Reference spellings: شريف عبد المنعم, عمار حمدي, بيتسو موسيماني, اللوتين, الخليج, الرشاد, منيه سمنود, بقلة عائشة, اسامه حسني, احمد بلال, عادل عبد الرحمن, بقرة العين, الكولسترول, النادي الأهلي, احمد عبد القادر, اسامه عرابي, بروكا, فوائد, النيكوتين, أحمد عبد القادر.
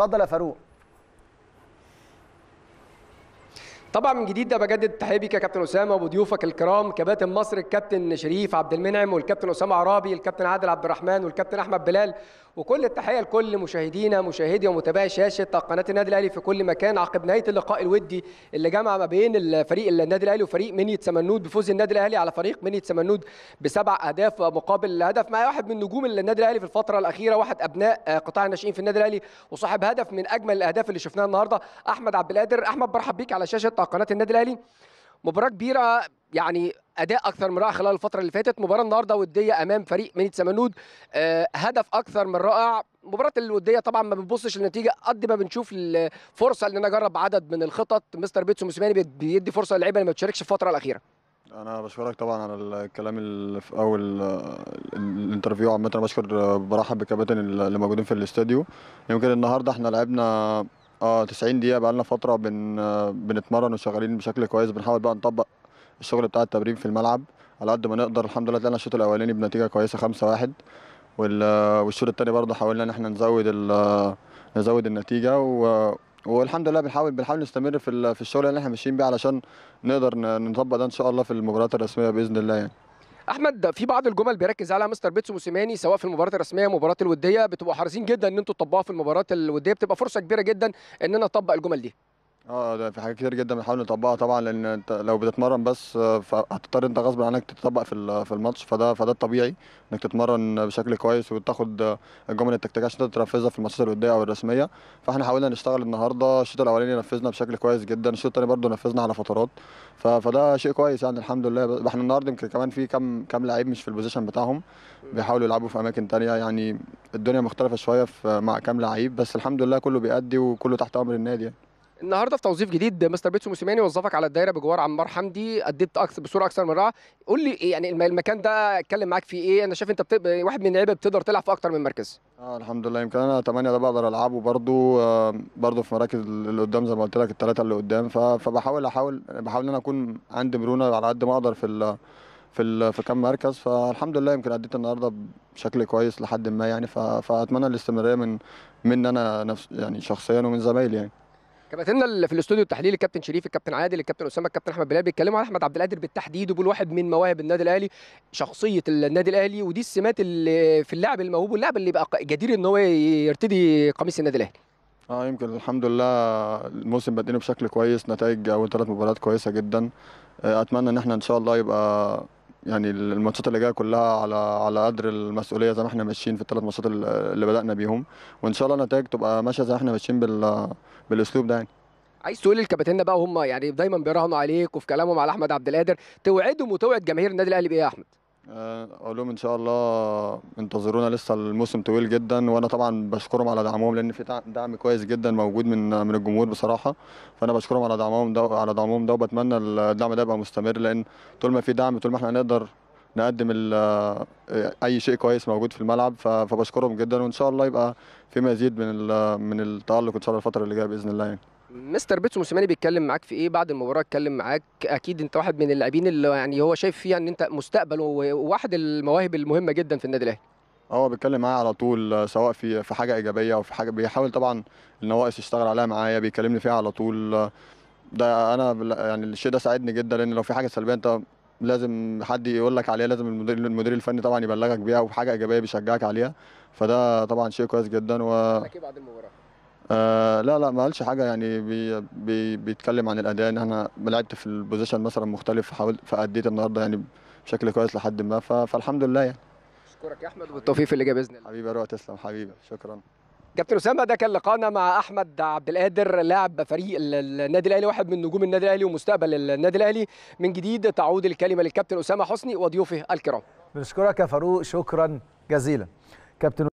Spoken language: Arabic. اتفضل يا فاروق. طبعا من جديد ده بجدد تحية بيك يا كابتن اسامه وبضيوفك الكرام كباتن مصر الكابتن شريف عبد المنعم والكابتن اسامه عرابي الكابتن عادل عبد الرحمن والكابتن احمد بلال، وكل التحيه لكل مشاهدينا مشاهدي ومتابعي شاشه قناه النادي الاهلي في كل مكان عقب نهايه اللقاء الودي اللي جمع ما بين الفريق النادي الاهلي وفريق منيه سمنود بفوز النادي الاهلي على فريق منيه سمنود ب7 اهداف مقابل هدف، مع واحد من نجوم النادي الاهلي في الفتره الاخيره، واحد ابناء قطاع الناشئين في النادي الاهلي وصاحب هدف من اجمل الاهداف اللي شفناها النهارده احمد عبد القادر. احمد برحب بيك على شاشه قناة النادي الاهلي. مباراة كبيرة، يعني اداء اكثر من رائع خلال الفترة اللي فاتت، مباراة النهارده ودية امام فريق منيه سمنود، هدف اكثر من رائع. مباراة الودية طبعا ما بنبصش للنتيجة قد ما بنشوف الفرصة ان انا اجرب عدد من الخطط. مستر بيتسو موسيماني بيدي فرصة للعيبة اللي ما بتشاركش في الفترة الأخيرة. أنا بشكرك طبعا على الكلام اللي في أول الانترفيو، عامة أنا بشكر برحب بالكباتن اللي موجودين في الاستاديو. يمكن النهارده احنا لعبنا 90 دقيقة، بقالنا فترة بنتمرن وشغالين بشكل كويس، بنحاول بقى نطبق الشغل بتاع التمرين في الملعب على قد ما نقدر. الحمد لله طلعنا الشوط الأولاني بنتيجة كويسة 5-1، والشوط الثاني برضه حاولنا إن احنا نزود النتيجة، والحمد لله بنحاول نستمر في الشغل اللي احنا ماشيين بيه علشان نقدر نطبق ده إن شاء الله في المباريات الرسمية بإذن الله. يعني احمد، في بعض الجمل بيركز عليها مستر بيتسو موسيماني سواء في المباراه الرسميه ومباراه الوديه، بتبقوا حريصين جدا ان انتوا تطبقوها في المباراه الوديه، بتبقى فرصه كبيره جدا ان انا اطبق الجمل دي. ده في حاجات كتير جدا بنحاول نطبقها طبعا، لان انت لو بتتمرن بس فهتضطر انت غصب عنك تطبق في الماتش، فده الطبيعي انك تتمرن بشكل كويس وتاخد الجمل التكتيكيه عشان تنفذها في الماتشات الوديه او الرسميه. فاحنا حاولنا نشتغل النهارده، الشوط الاولاني نفذنا بشكل كويس جدا، الشوط الثاني برده نفذنا على فترات، فده شيء كويس يعني الحمد لله. احنا النهارده يمكن كمان في كام لعيب مش في البوزيشن بتاعهم، بيحاولوا يلعبوا في اماكن ثانيه، يعني الدنيا مختلفه شويه مع كام لعيب، بس الحمد لله كله بيأدي وكله تحت امر النادي يعني. النهارده في توظيف جديد مستر بيتسو موسيماني وظفك على الدايره بجوار عمار حمدي، اديت بصوره اكثر من رائعه. قول لي يعني المكان ده اتكلم معاك فيه ايه؟ انا شايف انت واحد من اللعيبه بتقدر تلعب في اكثر من مركز. الحمد لله، يمكن انا 8 ده بقدر العبه برضه في مراكز اللي قدام زي ما قلت لك، الثلاثه اللي قدام، فبحاول ان انا اكون عندي مرونه على قد ما اقدر في كام مركز. فالحمد لله يمكن اديت النهارده بشكل كويس لحد ما يعني، فاتمنى الاستمراريه من انا نفسي يعني شخصيا ومن زمايلي يعني. كابتننا في الاستوديو التحليلي الكابتن شريف، الكابتن عادل، الكابتن اسامه، الكابتن احمد بلال، بيتكلموا على احمد عبد القادر بالتحديد وبيقولوا واحد من مواهب النادي الاهلي، شخصيه النادي الاهلي، ودي السمات اللي في اللاعب الموهوب واللاعب اللي بقى جدير ان هو يرتدي قميص النادي الاهلي. يمكن الحمد لله الموسم بادئينه بشكل كويس، نتائج اول 3 مباريات كويسه جدا. اتمنى ان احنا ان شاء الله يبقى يعني الماتشات اللي جايه كلها على قدر المسؤوليه زي ما احنا ماشيين في ال3 ماتشات اللي بدانا بيهم، وان شاء الله النتائج تبقى ماشيه زي ما احنا ماشيين بالاسلوب ده يعني. عايز تقول للكباتنه بقى، هم يعني دايما بيراهنوا عليك وفي كلامهم على احمد عبد القادر، توعدهم وتوعد جماهير النادي الاهلي بايه يا احمد؟ اقول لهم ان شاء الله انتظرونا، لسه الموسم طويل جدا، وانا طبعا بشكرهم على دعمهم لان في دعم كويس جدا موجود من الجمهور بصراحه، فانا بشكرهم على دعمهم ده وبتمنى الدعم ده يبقى مستمر، لان طول ما في دعم طول ما احنا نقدر نقدم اي شيء كويس موجود في الملعب، فبشكرهم جدا، وان شاء الله يبقى في مزيد من التألق ان شاء الله الفتره اللي جايه باذن الله يعني. مستر بيتسو موسيماني بيتكلم معاك في ايه بعد المباراه؟ اتكلم معاك، اكيد انت واحد من اللاعبين اللي يعني هو شايف فيها ان انت مستقبل وواحد المواهب المهمه جدا في النادي الاهلي. بيتكلم معايا على طول، سواء في حاجه ايجابيه او في حاجه بيحاول طبعا النواقص يشتغل عليها معايا، بيكلمني فيها على طول. ده انا يعني الشيء ده ساعدني جدا، لان لو في حاجه سلبيه انت لازم حد يقول لك عليها، لازم المدير الفني طبعا يبلغك بيها، وحاجه ايجابيه بيشجعك عليها، فده طبعا شيء كويس جدا. بعد المباراه لا ما قالش حاجه يعني، بيتكلم عن الاداء ان انا لعبت في البوزيشن مثلا مختلف، حاولت فاديت النهارده يعني بشكل كويس لحد ما، فالحمد لله يعني. اشكرك يا احمد والتوفيق اللي جاي باذن الله. حبيبي يا روح، تسلم حبيبي، شكرا. كابتن اسامه، ده كان لقاءنا مع احمد عبد القادر لاعب فريق النادي الاهلي، واحد من نجوم النادي الاهلي ومستقبل النادي الاهلي. من جديد تعود الكلمه للكابتن اسامه حسني وضيوفه الكرام. بنشكرك يا فاروق، شكرا جزيلا كابتن